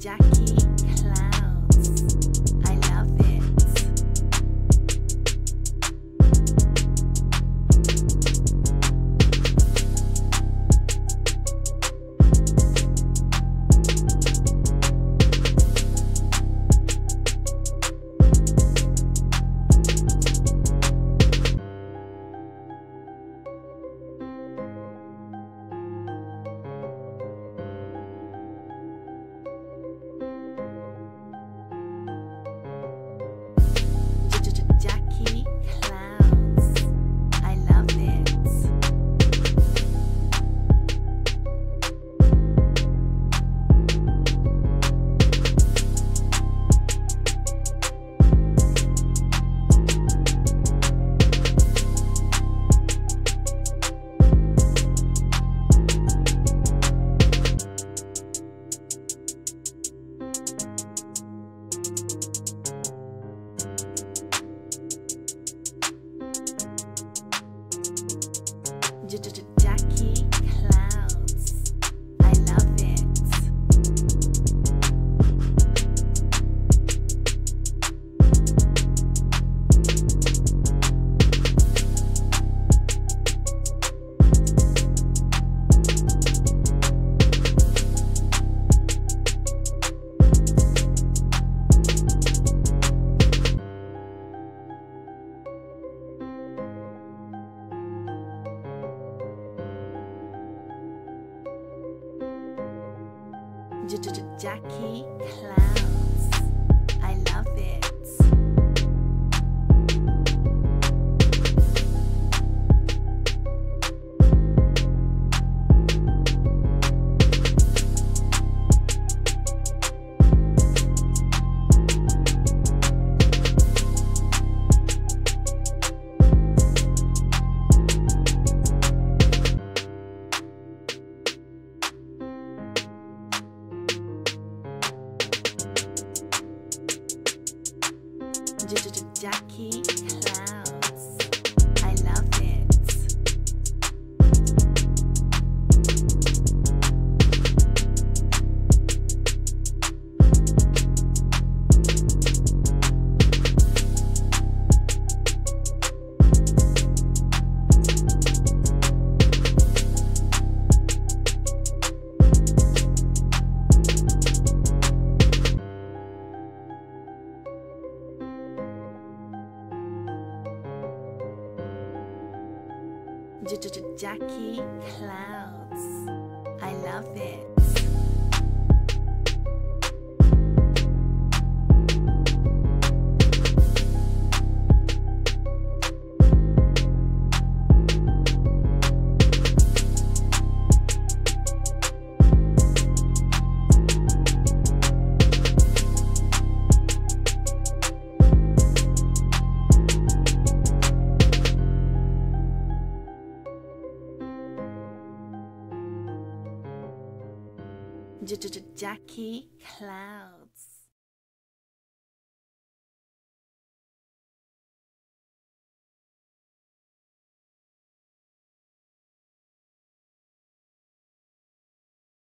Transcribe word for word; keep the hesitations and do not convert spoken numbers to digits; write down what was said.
Jacky Clouds. I love Jacky Clouds. I love it. Jacky Clouds. I love it. Jacky Clouds. I love it. Jacky Clouds. I love it. Jacky Clouds.